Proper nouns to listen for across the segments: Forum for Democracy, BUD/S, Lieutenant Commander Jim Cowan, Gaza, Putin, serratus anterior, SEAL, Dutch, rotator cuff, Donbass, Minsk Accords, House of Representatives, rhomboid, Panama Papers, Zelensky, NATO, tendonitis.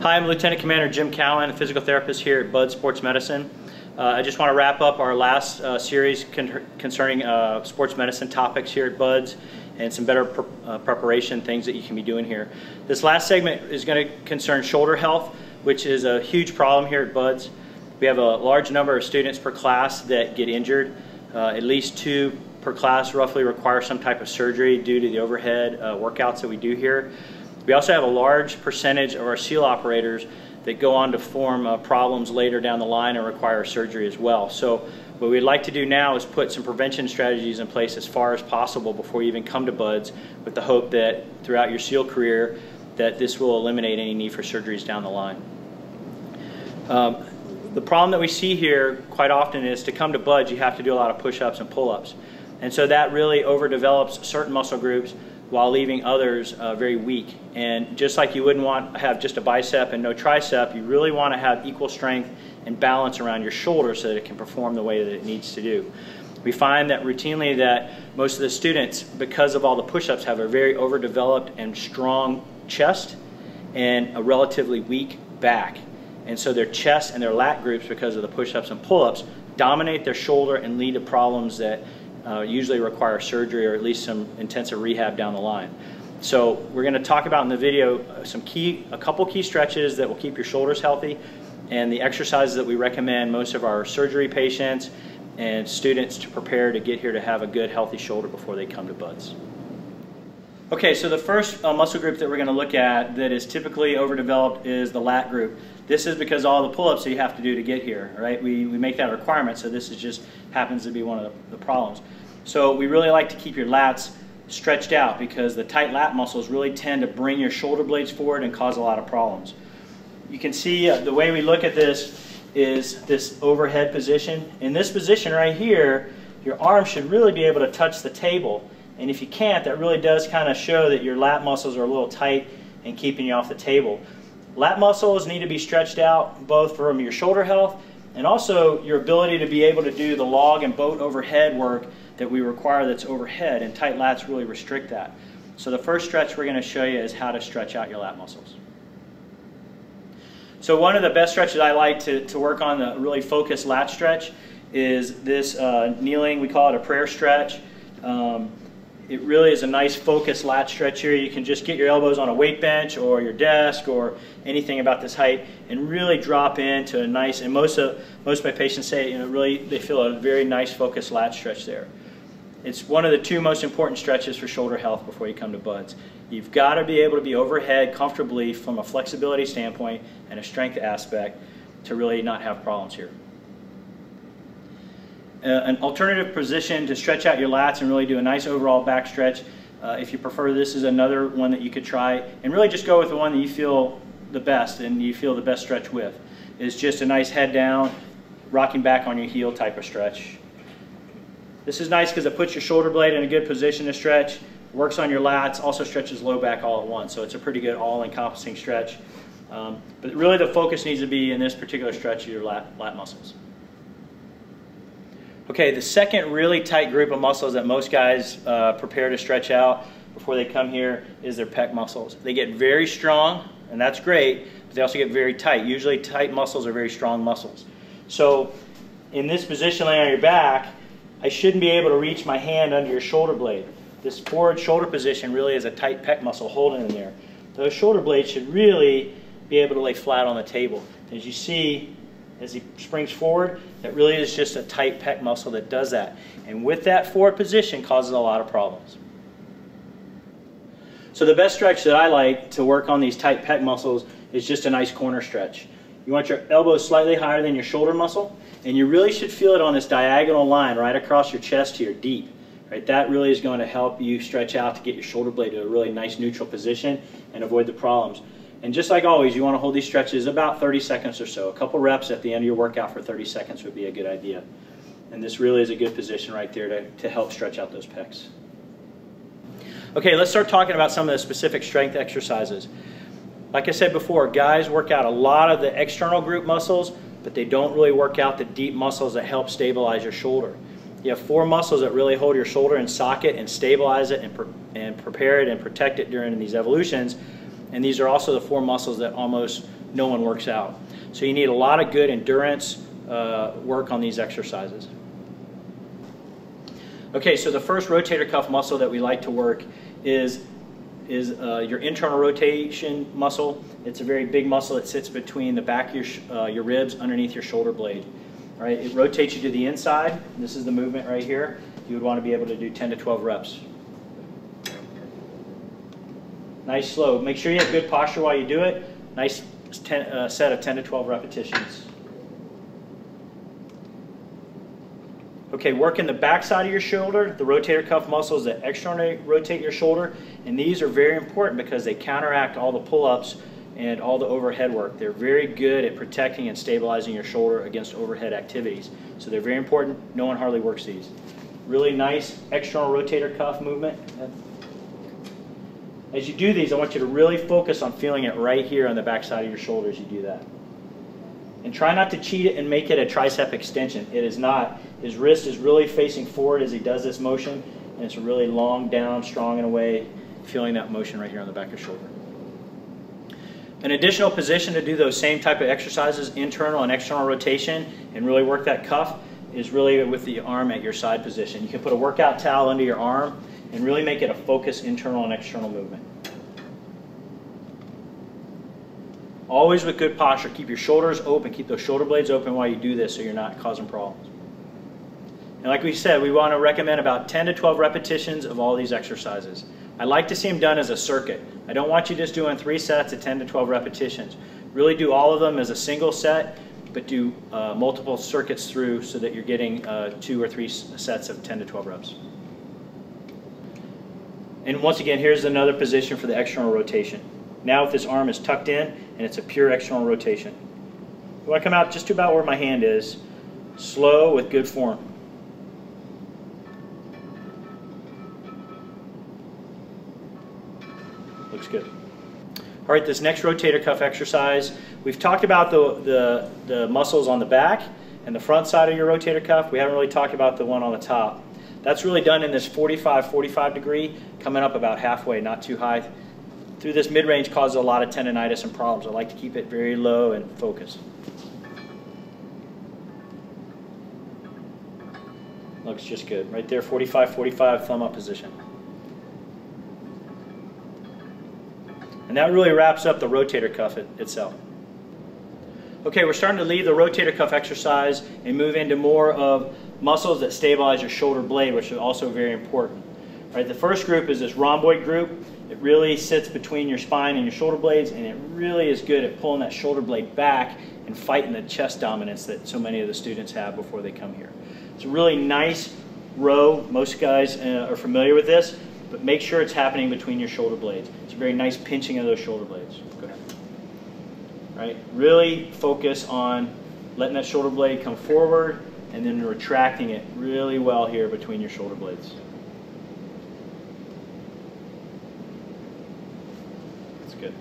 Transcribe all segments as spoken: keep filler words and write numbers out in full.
Hi, I'm Lieutenant Commander Jim Cowan, a physical therapist here at B U D Sports Medicine. Uh, I just want to wrap up our last uh, series con concerning uh, sports medicine topics here at B U D S and some better pr uh, preparation things that you can be doing here. This last segment is going to concern shoulder health, which is a huge problem here at B U D S. We have a large number of students per class that get injured. Uh, at least two per class roughly require some type of surgery due to the overhead uh, workouts that we do here. We also have a large percentage of our SEAL operators that go on to form uh, problems later down the line and require surgery as well. So what we'd like to do now is put some prevention strategies in place as far as possible before you even come to B U D S, with the hope that throughout your SEAL career that this will eliminate any need for surgeries down the line. Um, the problem that we see here quite often is, to come to B U D S you have to do a lot of push-ups and pull-ups, and so that really overdevelops certain muscle groups while leaving others uh, very weak. And just like you wouldn't want to have just a bicep and no tricep, you really want to have equal strength and balance around your shoulder so that it can perform the way that it needs to do. We find that routinely that most of the students, because of all the push-ups, have a very overdeveloped and strong chest and a relatively weak back. And so their chest and their lat groups, because of the push-ups and pull-ups, dominate their shoulder and lead to problems that Uh, usually require surgery or at least some intensive rehab down the line. So we're going to talk about in the video some key, a couple key stretches that will keep your shoulders healthy, and the exercises that we recommend most of our surgery patients and students to prepare to get here to have a good healthy shoulder before they come to B U D S. Okay, so the first uh, muscle group that we're going to look at that is typically overdeveloped is the lat group. This is because all the pull-ups that you have to do to get here, right? We, we make that a requirement, so this is just happens to be one of the, the problems. So we really like to keep your lats stretched out because the tight lat muscles really tend to bring your shoulder blades forward and cause a lot of problems. You can see uh, the way we look at this is this overhead position. In this position right here, your arm should really be able to touch the table. And if you can't, that really does kind of show that your lat muscles are a little tight and keeping you off the table. Lat muscles need to be stretched out both from your shoulder health and also your ability to be able to do the log and boat overhead work that we require that's overhead, and tight lats really restrict that. So the first stretch we're going to show you is how to stretch out your lat muscles. So one of the best stretches I like to, to work on, the really focused lat stretch, is this uh, kneeling, we call it a prayer stretch. Um, It really is a nice focused lat stretch here. You can just get your elbows on a weight bench or your desk or anything about this height and really drop into a nice, and most of, most of my patients say, you know, really they feel a very nice focused lat stretch there. It's one of the two most important stretches for shoulder health before you come to B U D S. You've got to be able to be overhead comfortably from a flexibility standpoint and a strength aspect to really not have problems here. Uh, an alternative position to stretch out your lats and really do a nice overall back stretch, uh, if you prefer, this is another one that you could try, and really just go with the one that you feel the best and you feel the best stretch with. It's just a nice head down, rocking back on your heel type of stretch. This is nice because it puts your shoulder blade in a good position to stretch, works on your lats, also stretches low back all at once, so it's a pretty good all-encompassing stretch. Um, but really the focus needs to be in this particular stretch of your lat, lat muscles. Okay, the second really tight group of muscles that most guys uh, prepare to stretch out before they come here is their pec muscles. They get very strong, and that's great, but they also get very tight. Usually tight muscles are very strong muscles. So in this position laying on your back, I shouldn't be able to reach my hand under your shoulder blade. This forward shoulder position really is a tight pec muscle holding in there. Those shoulder blades should really be able to lay flat on the table. As you see, as he springs forward, that really is just a tight pec muscle that does that. And with that forward position causes a lot of problems. So the best stretch that I like to work on these tight pec muscles is just a nice corner stretch. You want your elbows slightly higher than your shoulder muscle, and you really should feel it on this diagonal line right across your chest here, deep. Right, that really is going to help you stretch out to get your shoulder blade to a really nice neutral position and avoid the problems. And just like always, you want to hold these stretches about thirty seconds or so. A couple reps at the end of your workout for thirty seconds would be a good idea. And this really is a good position right there to, to help stretch out those pecs. Okay, let's start talking about some of the specific strength exercises. Like I said before, guys work out a lot of the external group muscles, but they don't really work out the deep muscles that help stabilize your shoulder. You have four muscles that really hold your shoulder in socket and stabilize it and, pre and prepare it and protect it during these evolutions. And these are also the four muscles that almost no one works out. So you need a lot of good endurance uh, work on these exercises. Okay, so the first rotator cuff muscle that we like to work is, is uh, your internal rotation muscle. It's a very big muscle. It sits between the back of your, sh uh, your ribs underneath your shoulder blade. All right, it rotates you to the inside. This is the movement right here. You would want to be able to do ten to twelve reps. Nice slow. Make sure you have good posture while you do it. Nice ten, uh, set of ten to twelve repetitions. Okay, work in the back side of your shoulder, the rotator cuff muscles that externally rotate your shoulder, and these are very important because they counteract all the pull-ups and all the overhead work. They're very good at protecting and stabilizing your shoulder against overhead activities. So they're very important. No one hardly works these. Really nice external rotator cuff movement. As you do these, I want you to really focus on feeling it right here on the back side of your shoulder as you do that. And try not to cheat it and make it a tricep extension. It is not. His wrist is really facing forward as he does this motion, and it's really long, down, strong in a way, feeling that motion right here on the back of your shoulder. An additional position to do those same type of exercises, internal and external rotation, and really work that cuff, is really with the arm at your side position. You can put a workout towel under your arm and really make it a focused internal and external movement. Always with good posture. Keep your shoulders open. Keep those shoulder blades open while you do this so you're not causing problems. And like we said, we want to recommend about ten to twelve repetitions of all these exercises. I like to see them done as a circuit. I don't want you just doing three sets of ten to twelve repetitions. Really do all of them as a single set, but do uh, multiple circuits through so that you're getting uh, two or three sets of ten to twelve reps. And once again, here's another position for the external rotation. Now if this arm is tucked in and it's a pure external rotation. When I come out just about where my hand is, slow with good form. Looks good. All right, this next rotator cuff exercise, we've talked about the, the, the muscles on the back and the front side of your rotator cuff. We haven't really talked about the one on the top. That's really done in this forty-five, forty-five degree, coming up about halfway, not too high. Through this mid-range causes a lot of tendonitis and problems. I like to keep it very low and focused. Looks just good. Right there, forty-five, forty-five, thumb up position. And that really wraps up the rotator cuff it, itself. Okay, we're starting to leave the rotator cuff exercise and move into more of muscles that stabilize your shoulder blade, which is also very important. All right, the first group is this rhomboid group. It really sits between your spine and your shoulder blades, and it really is good at pulling that shoulder blade back and fighting the chest dominance that so many of the students have before they come here. It's a really nice row. Most guys uh, are familiar with this, but make sure it's happening between your shoulder blades. It's a very nice pinching of those shoulder blades. Go ahead. All right, really focus on letting that shoulder blade come forward and then retracting it really well here between your shoulder blades. Good.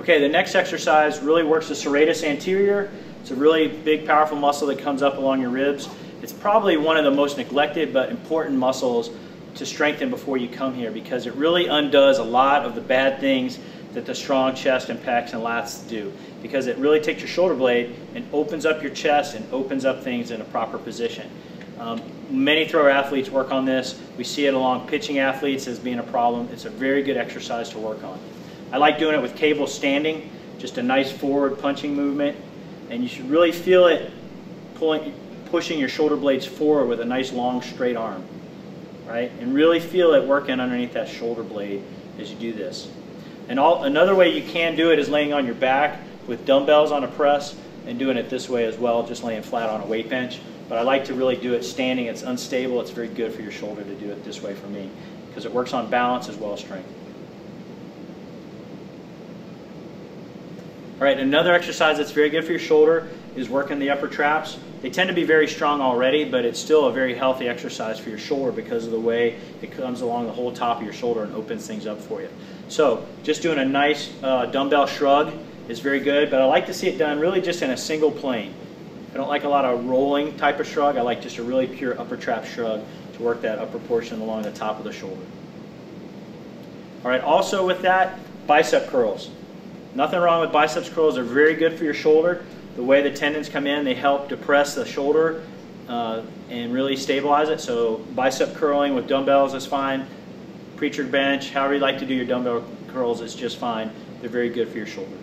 Okay, the next exercise really works the serratus anterior. It's a really big, powerful muscle that comes up along your ribs. It's probably one of the most neglected but important muscles to strengthen before you come here because it really undoes a lot of the bad things that the strong chest and pecs and lats do, because it really takes your shoulder blade and opens up your chest and opens up things in a proper position. Um, many thrower athletes work on this. We see it along pitching athletes as being a problem. It's a very good exercise to work on. I like doing it with cable standing, just a nice forward punching movement, and you should really feel it pulling, pushing your shoulder blades forward with a nice long straight arm, right? And really feel it working underneath that shoulder blade as you do this. And all, another way you can do it is laying on your back with dumbbells on a press and doing it this way as well, just laying flat on a weight bench. But I like to really do it standing. It's unstable. It's very good for your shoulder to do it this way for me because it works on balance as well as strength. All right, another exercise that's very good for your shoulder is working the upper traps. They tend to be very strong already, but it's still a very healthy exercise for your shoulder because of the way it comes along the whole top of your shoulder and opens things up for you. So just doing a nice uh, dumbbell shrug is very good, but I like to see it done really just in a single plane. I don't like a lot of rolling type of shrug. I like just a really pure upper trap shrug to work that upper portion along the top of the shoulder. All right, also with that, bicep curls. Nothing wrong with biceps curls. They're very good for your shoulder. The way the tendons come in, they help depress the shoulder uh, and really stabilize it. So bicep curling with dumbbells is fine. Preacher bench, however you like to do your dumbbell curls, is just fine. They're very good for your shoulder.